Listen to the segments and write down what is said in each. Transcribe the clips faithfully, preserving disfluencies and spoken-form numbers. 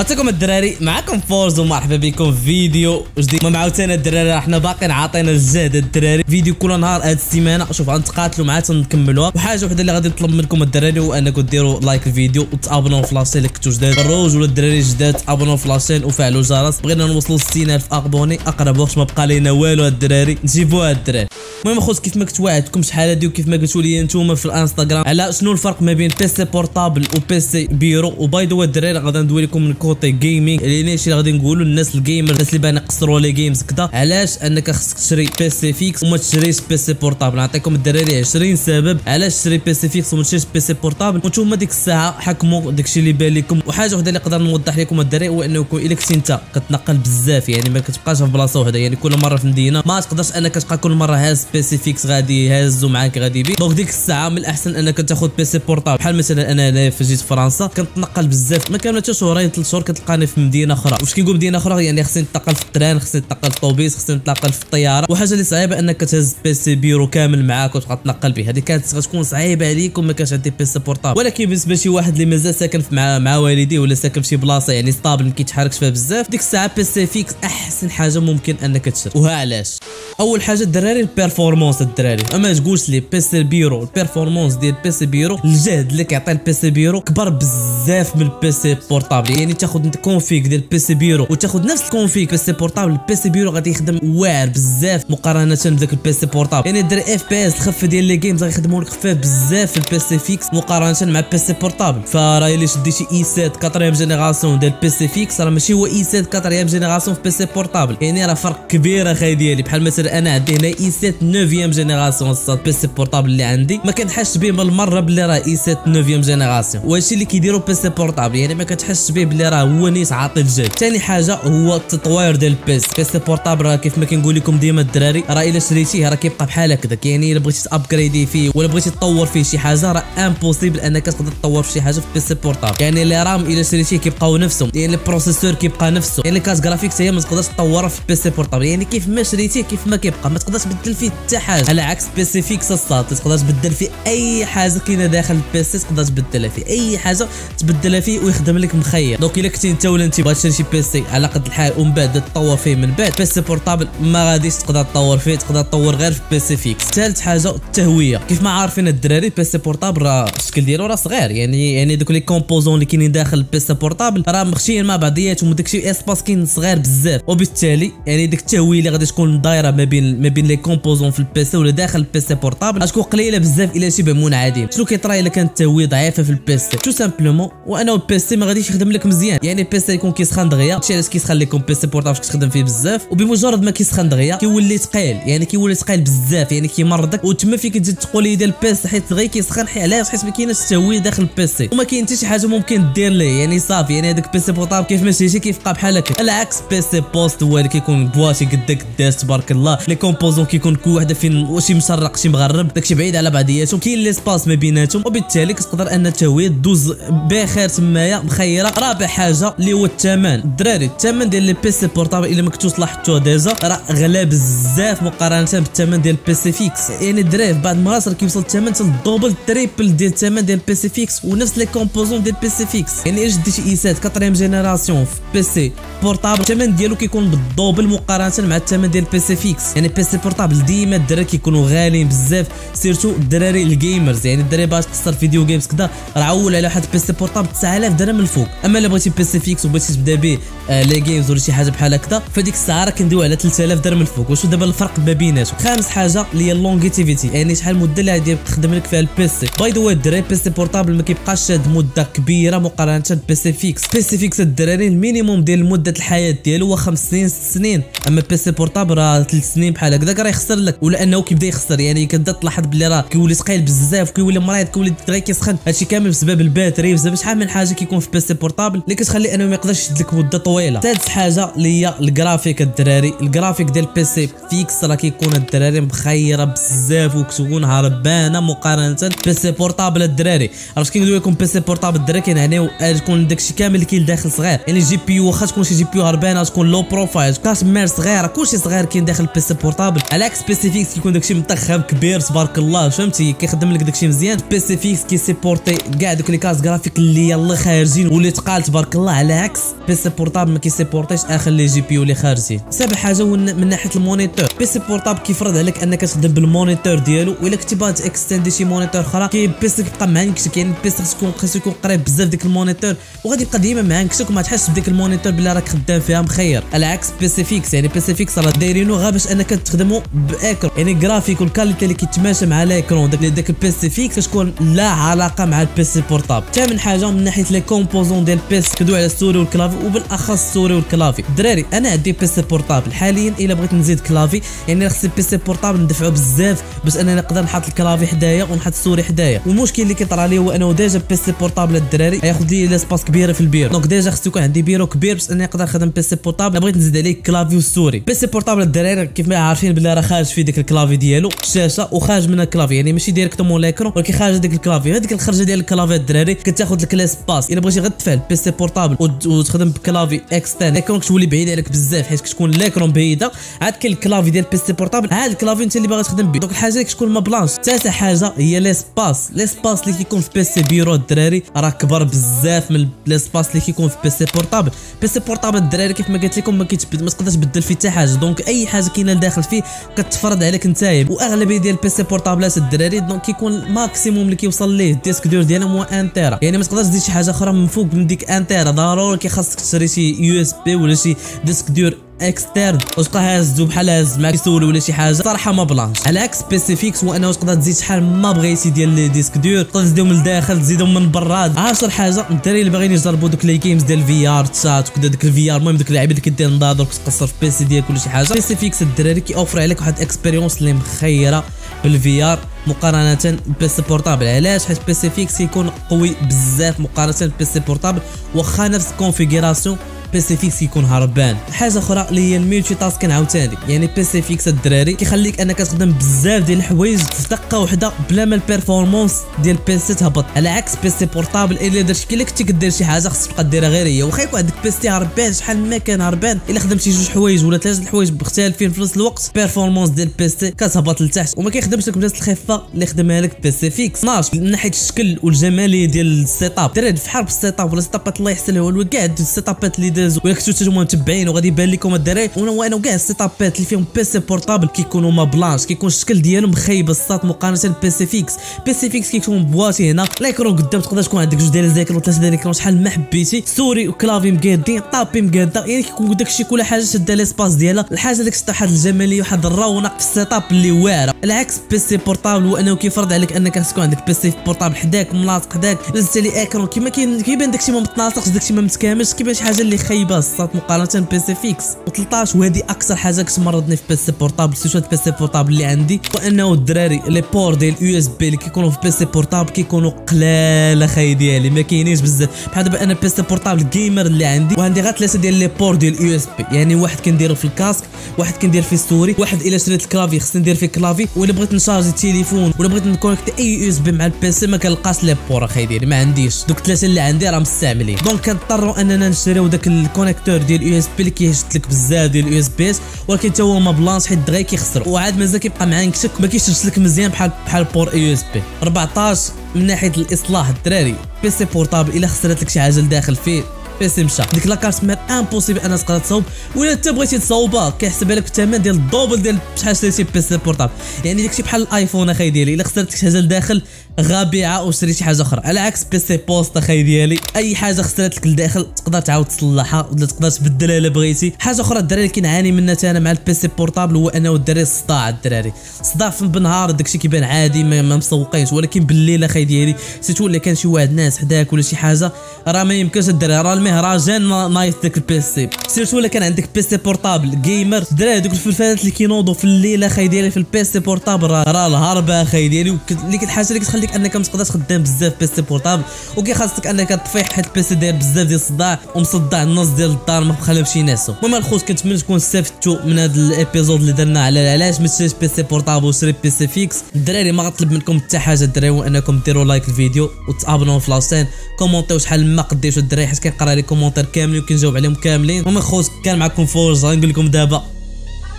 واتكم الدراري معكم فورز ومرحبا بكم في فيديو جديد. ما عاوتاني الدراري احنا باقيين عاطينا الجهد الدراري، فيديو كل نهار هاد السيمانه. شوف غنتقاتلوا معاه تنكملوها، وحاجه وحده اللي غادي نطلب منكم الدراري هو انكم ديروا لايك الفيديو وتابوناو في لاشين اللي كنتو جداد. الروج ولا الدراري جداد تابوناو في لاشين وفعلوا الجرس، بغينا نوصلوا ستين الف ابوني اقرب وقت، ما بقى لينا والو هاد الدراري، نجيبوا هاد الدراري. المهم خوت كيف ما كنت وعدتكم شحال هادي وكيف ما قلتوا لي نتوما في الانستغرام على شنو الفرق ما بين بيسي بورطابل وبيسي بيرو. وباي ذا واي الدراري غادي ندوي لكم من كوتي جيمينغ، لان شي غادي نقولوا للناس الجيمر، الناس اللي بان يقصروا لي جيمز كذا، علاش انك خصك تشري بيسي فيكس وما تشريش بيسي بورطابل. نعطيكم الدراري عشرين سبب علاش تشري بيسي فيكس وما تشريش بيسي بورطابل، وانتوما ديك الساعه حكموا داكشي اللي بان لكم. وحاجه وحده اللي نقدر نوضح لكم الدراري هو انكم الا كنتي انت كتنقل بزاف، يعني ما كتبقاش في بلاصه وحده، يعني كل مره في مدينه ما تقدرش انك تبقى كل مره هاز بيسي فيكس غادي هازو معاك غادي بي. دونك ديك الساعه من الاحسن انك تاخذ بيسي بورطابل. بحال مثلا انا هنا فاش جيت فرنسا كنتنقل بزاف، ما كامله حتى شهرين ثلاث شهور كتلقاني في مدينه اخرى. واش كنقول مدينه اخرى؟ يعني خصني نتنقل في التران، خصني نتنقل في الطوبيس، خصني نتنقل في الطياره. وحاجه اللي صعيبه انك تهز بيسي بيرو كامل معاك وتبقى تنقل به، هذه كانت غتكون صعيبه عليك وما كانش عندي بيسي بورطابل. ولكن بالنسبه لشي واحد اللي مازال ساكن مع مع والديه ولا ساكن في شي بلاصه يعني ستابل ما كيتحركش فيها بزاف، ديك الساعه بيسي فيكس احسن حاجه ممكن انك تشري. وها علاش؟ اول حاجه الدراري البيرفورمانس. الدراري ما تقولش لي بيسي بيرو، البيرفورمانس ديال بيسي بيرو الجهد اللي كيعطي البيسي بيرو كبر بزاف من البيسي بورطابل. يعني تاخذ انت الكونفيغ ديال بيسي بيرو وتاخذ نفس الكونفيغ بيسي بورطابل، البيسي بيرو غادي يخدم واعر بزاف مقارنه بداك البيسي بورطابل. يعني الدراري اف بي اس الخفه ديال لي جيمز غيخدموا لك خفه بزاف في البيسي فيكس مقارنه مع البيسي بورطابل. فراه الا شديتي اي سبعة كاتريام جينيراسيون ديال بيسي فيكس راه ماشي هو اي سبعة كاتريام جينيراسيون في بيسي بورطابل، يعني راه فرق كبير اخاي ديالي. بحال مثلا انا عندي هنا اي سبعة تسعة جينيراسيون الصاد بيسي بورطابل اللي عندي ما كنحسش به بالمره بلي راه اي سبعة تسعة جينيراسيون، وهادشي اللي كيديروا بيسي بورطابل يعني ما كتحسش به بلي راه هو نيت عاطل الجهد. ثاني حاجه هو التطوير ديال البيسي بيسي بورطابل. راه كيف ما كنقول لكم ديما الدراري، راه الا شريتيه راه كيبقى بحال هكذاك، يعني الا بغيتي تابغريدي فيه ولا بغيتي تطور فيه شي حاجه راه امبوسيبل انك تقدر تطور في شي حاجه في بيسي بورطابل. يعني لي رام الا شريتيه كيبقاو نفسهم، يعني البروسيسور كيبقى نفسه، يعني الكارت جرافيكس هي ما تقدرش تطورها في بيسي بورطابل، يعني كيف ما شريتيه كيف ما كيبقى، ما تقدرش تبدل فيه حتى حاجه. على عكس بيسي فيكس الصاد تقدر تبدل فيه اي حاجه كاينه داخل البيسي، تقدر تبدلها فيه اي حاجه تبدلها فيه ويخدم لك مخير. دونك الا كنتي انت ولا انت بغيتي شي بيسي على قد الحال ومن بعد تطور فيه، من بعد بيسي بورطابل ما غاديش تقدر تطور فيه، تقدر تطور غير في بيسي فيكس. ثالث حاجه التهويه. كيف ما عارفين الدراري بيسي بورطابل راه الشكل ديالو راه صغير، يعني يعني دوك لي كومبوزون اللي كاينين داخل البيسي بورطابل راه مخشيين مع بعضياتهم، وداكشي اسباس كاين صغير بزاف، وبالتالي يعني ديك التهويه اللي غادي تكون دايره ما بين ما بين لي كومبوزون في البيسي ولا داخل البيسي بورطابل غتكون قليله بزاف الى شبه منعدمه. شنو كيطرى الا كانت التهويه ضعيفه في البيسي؟ تو سامبلومون وانه البيسي ما غاديش يخدم لك مزيان، يعني البيسي يكون كيسخن دغيا. هادشي علاش كيسخن لكم بيسي بورطابل كتخدم فيه بزاف، وبمجرد ما كيسخن دغيا كيولي ثقيل، يعني كيولي ثقيل بزاف، يعني كيمرضك وتما فين كتزيد التقوليه ديال البيسي حيت غير كيسخن. علاش؟ حيت ما كايناش التهويه داخل البيسي وما كاين حتى شي حاجه ممكن دير ليه، يعني صافي. يعني هذاك البيسي بورطابل كيف ما شريتيه كيبقى بحال هكا. على عكس بيسي بوست هو اللي كيكون بواشي قدك داس تبارك الله، لي كومبوزون كيكون كل وحده فين شي مشرق شي مغرب، داكشي بعيد على بعضياتهم، كاين ليسباس ما بيناتهم، وبالتالي كتقدر ان التهويه دوز بخير تمايا مخيره. رابع حاجه اللي هو الثمن. الدراري الثمن ديال لي بيسي بورطابل الا ما كنتوش لاحظتوه ديجا راه غلا بزاف مقارنه بالثمن ديال البيسي فيكس. يعني الدراري بعض المرات راه كيوصل الثمن حتى للدوبل تريبل ديال الثمن ديال البيسي فيكس ونفس لي كومبوزون ديال البيسي فيكس. يعني الا شديتي اي سبعة كاتريام جينيراسيون في بيسي بورطابل الثمن ديالو كيكون بالدوبل مقارنه مع الثمن ديال البيسي فيكس. يعني بيسي بورطابل ديما الدراري كيكونوا غاليين بزاف، سيرتو الدراري الجيمرز. يعني الدراري باش تخسر فيديو جيمز كدا راه عول على واحد بيسي بورطابل تسعة آلاف درهم الفوق. اما الا بغيتي بيسي فيكس وبغيتي تبدا به آه لي جيمز ولا شي حاجه بحال هكذا فديك الساعه راه كندويو على ثلاثة آلاف درهم الفوق. واش دابا الفرق ما بيناتهم؟ خامس حاجه اللي هي اللونجيتيفيتي، يعني شحال المده اللي غادي تخدم لك فيها البيسي. باي ذا واي الدراري بيسي بورطابل ما كيبقاش شاد مده كبيره مقارنه بيسي فيكس. بيسي فيكس الدراري المينيموم ديال مده الحياه ديالو هو خمس سنين ست سنين، اما بيسي بورطابل راه ثلاث سنين بحال هكذاك راه يخسر لك، ولا انه كيبدا يخسر. يعني كتبدا تلاحظ بلي راه كيولي ثقيل بزاف، كيولي مريض، كيولي دغيا كيسخن. هادشي كامل بسبب الباتري، بسبب شحال من حاجه كيكون في بيسي بورطابل اللي كتخلي انه ما يقدرش يشد لك مده طويله. ثالث حاجه اللي هي الجرافيك. الدراري الجرافيك ديال بيسي فيكس راه كيكون الدراري مخيره بزاف وكتكون هربانه مقارنه بيسي بورطابل. الدراري عرفت كندوي لكم بيسي بورطابل الدراري كينعنيو تكون داكشي كامل اللي كاين داخل صغير، يعني الجي بي يو واخا تكون شي جي بي هربانه تكون لو بروفايل، كاشمير صغيره، كلشي صغير كاين داخل البيسي بورطابل، علاك سبيسيفيكس كيكون داكشي منتخب كبير تبارك الله فهمتي كيخدم لك داكشي مزيان. بيسي فيكس كيسيبورتي كاع دوك لي كارت جرافيك اللي يلاه خارجين واللي تقال تبارك الله، على عكس بيسي بورطابل ما كيسيبورتيش اخر لي جي بي يو اللي خارجين. سابع حاجه من ناحيه المونيتور، بيسي بورطابل كيفرض عليك انك تخدم بالمونيتور ديالو، وإلا كنتي باغي تاكستاندي شي مونيتور اخرى كيبيسك بقى معاك، يعني بيسك تكون خاصو يكون قريب بزاف ديك المونيتور وغادي يبقى ديما معاك وما تحسش بديك المونيتور بلي راك خدام فيها مخير، على عكس بيسي فيكس. يعني بيسي فيكس راه دايرينو غير باش انك تخدمو باكرون، يعني الجرافيك والكاليتي اللي كيتماشى مع لاكرون داك داك البيسي فيكس كتكون لا علاقه مع البيسي بورطابل. ثامن حاجه من ناحيه لي كومبوزون ديال البيسي كدو على السوري والكلافي، وبالاخص السوري والكلافي. دراري انا عندي بيسي بورطابل حاليا، الا بغيت نزيد كلافي يعني خص بيسي بورطابل ندفعو بزاف باش انني نقدر نحط الكلافي حدايا ونحط السوري حدايا. المشكل اللي كيطرى لي هو انه ديجا بيسي بورطابل الدراري ياخذ لي لاسباس كبيره في البيرو، دونك ديجا خصو يكون عندي بيرو كبير باش انني نقدر نخدم بيسي بورطابل. بغيت نزيد عليه كلافي والسوري. بيسي بورطابل الدراري كيف ما عارفين بلي راه خارج فيه ديك الكلافي ديالو الشاشه وخارج منها الكلافي، يعني ماشي ديريكتومون لاكرون ولكن خارج ديك الكلافي. هذيك الخرجه ديال الكلافي الدراري كتاخذ لك لاسباس، الا بغيتي غير تدفع البيسي بورطابل وتخدم بكلافي اكسترن لاكرون كتولي بعيده عليك بزاف حيت كتكون لاكرون بعيده، عاد كاين الكلافي ديال البيسي بورطابل عاد الكلافي انت اللي باغي تخدم بيه، دونك الحاجه اللي كتكون ما بلانش. تاسع حاجه هي لاسباس، لاسباس اللي كيكون في بيسي بيرو الدراري راه كبر بزاف من لاسباس اللي كيكون في بيسي بورطابل. بيسي بورطابل الدراري كيف ما قلت لكم ما كيتبدل، ما تقدرش تبدل فيه حتى حاجه، دونك اي حاجه كاينه لداخل فيه كتفرض عليك نتايا. واغلبيه ديال البيسي بورطابلات الدراري دونك كيكون الماكسيموم اللي كيوصل ليه الديسك دور ديالهم هو واحد تيرا، يعني ما تقدرش تزيد شي حاجه اخرى من فوق من ديك واحد تيرا، ضروري كيخاصك تشري شي يو اس بي ولا شي ديسك دور اكسترن وتبقى هازو بحال هاز مع كيسول ولا شي حاجه صراحه ما بلانش. على عكس بيسي فيكس هو انه تقدر تزيد شحال ما بغيتي ديال لي ديسك دور، تقدر تزيدهم من الداخل تزيدهم من برا. عاشر حاجه الدراري اللي باغيين يجربوا دوك لي جيمز ديال الفي ار تشات وكذا ديك الفي ار، المهم دوك اللعيبه اللي كدير نظاظر وكتقصر في البيسي ديالك ولا شي حاجه، بيسي فيكس الدراري كيوفر عليك واحد اكسبيريونس اللي مخيره بالفي ار مقارنه بيسي بورطابل. علاش؟ حيت بيسي فيكس كيكون قوي بزاف مقارنه بيسي بورطابل، واخا نفس الكونفيغوراسيون بيسي فيكس كيكون هربان. حاجه اخرى اللي هي الميلتي تاسكين عاوتاني، يعني بيسي فيكس الدراري كيخليك انك تخدم بزاف ديال الحوايج في دقه واحده بلا ما البيرفورمانس ديال البيسي تهبط، على عكس بيسي بورطابل الا درتي كي كنتي كدير شي حاجه خصك تبقى ديرها غير هي، واخا يكون عندك بيسي هربان شحال ما كان هربان الا خدمتي جوج حوايج ولا ثلاثه الحوايج مختلفين في نفس الوقت البيرفورمانس ديال البيسي كتهبط لتحت وما كيخدمش لك بنفس الخفه اللي خدمها لك بيسي فيكس. اثنا عشر من ناحيه الشكل والجماليه ديال السيت اب، دراري في حرب السيت اب ولا السيتابات الله يحسن لها والو، كاع السيت ابات اللي ولا كنتو نتوما متبعين وغادي يبان لكم الدراري وانا كاع السيتابات اللي فيهم بيسي بورطابل كيكونوا ما بلانش، كيكون الشكل ديالهم مخيب الساط مقارنه بيسي فيكس. بيسي فيكس كيكون بواتي هنا لايكرون قدام، تقدر تكون عندك جوج ديال الزاكر وثلاثه ديال الكرون شحال ما حبيتي، سوري وكلافي مقادين طابي مقاده، يعني كيكون داكشي كل حاجه شاده ليسباس ديالها، الحاجه اللي كتعطي واحد الجماليه وواحد الرونق في السيتاب اللي واعره، على عكس بيسي بورطابل وانه كيفرض عليك انك تكون عندك بيسي بورطابل حداك ملاصق حداك لازت عليه اكرون كيما كيبان داكشي ما متناسقش داكشي ما متكاملش كيبان شي حاجه اللي خايبه الصات مقارنه بيسي فيكس. و13 وهذه اكثر حاجه كتمرضني في بيسي بورطابل، سوشات بيسي بورطابل اللي عندي، وانه الدراري لي بور ديال اليو اس بي اللي كيكونوا في بيسي بورطابل كيكونوا قلاله خاي ديالي ما كاينينش بزاف، بحال دابا انا بيسي بورطابل جيمر اللي عندي وعندي غير ثلاثه ديال لي بور ديال اليو اس بي، يعني واحد كنديرو في الكاسك، واحد كندير فيه ستوري، واحد الا شريت الكلافي خصني ندير فيه كلافي، ولا بغيت نشارجي التليفون ولا بغيت نكونيكتي اي يو اس بي مع البيسي ما كنلقاش لي بور خاي ديالي، ما عنديش دوك الثلاثه اللي عندي راه مستعملين، دونك كنضطروا اننا نشريو داك الكونيكتور ديال اليو اس بي اللي كيهشت لك بزاف ديال اليو اس بي، ولكن تا هو ما بلانش حيت دغيا كيخسر وعاد مازال كيبقى معاك شك ما كيشتش لك مزيان بحال بحال بور يو اس بي. أربعطاش من ناحيه الاصلاح الدراري، بيسي بورطابل الا خسرت لك شي حاجه لداخل فيه بيسي مشى، ديك لاكارت مات امبوسيبل انها تقدر تصاوب، ولا انت بغيتي تصاوبها كيحسبها لك الثمن ديال الدوبل ديال شحال شريتي بيسي بورطابل، يعني داكشي بحال الايفون اخاي ديالي الا خسرت لك شي حاجه لداخل غابيعه وشري شي حاجه اخرى، على عكس بيسي بوست اخاي ديالي اي حاجه خسرت لك لداخل تقدر تعاود تصلحها ولا تقدر تبدلها الا بغيتي. حاجه اخرى الدراري اللي كنعاني منها حتى انا مع البيسي بورطابل هو انه الدراري الصداع، الدراري الصداع في بالنهار داكشي كيبان عادي ما مسوقينش، ولكن بالليل اخاي ديالي سيتو الا كان شي واحد ناس حداك ولا شي حاجه راه ما يمكنش الدراري راه المهرجان نايت داك البيسي، سيرتو الا كان عندك بيسي بورطابل جيمر الدراري دوك الفلفلات اللي كينوضوا في الليل اخاي ديالي في البيسي بورطابل راه الهربه اخاي ديالي، اللي الحاجه اللي كتخليك لك انك ما تقدرش خدام بزاف بيسي بورطابل، وكيخاصك انك تطفي حيت البيسي داير بزاف ديال الصداع ومصدع النص ديال الدار ما خلاهمش يناسو. المهم الخوت كنتمنى تكون استفدتوا من هذا الابيزود اللي درنا على علاش ما تشريش بيسي بورطابل وشري بيسي فيكس. الدراري ما غطلب منكم حتى حاجه الدراري هو انكم ديروا لايك الفيديو وتابوناو في لاشين، كومونتيو شحال ما قديتوا الدراري حيت كنقرا لي كومونتير كاملين وكنجاوب عليهم كاملين. المهم الخوت كان معكم فورز، غنقول لكم دابا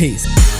بيس.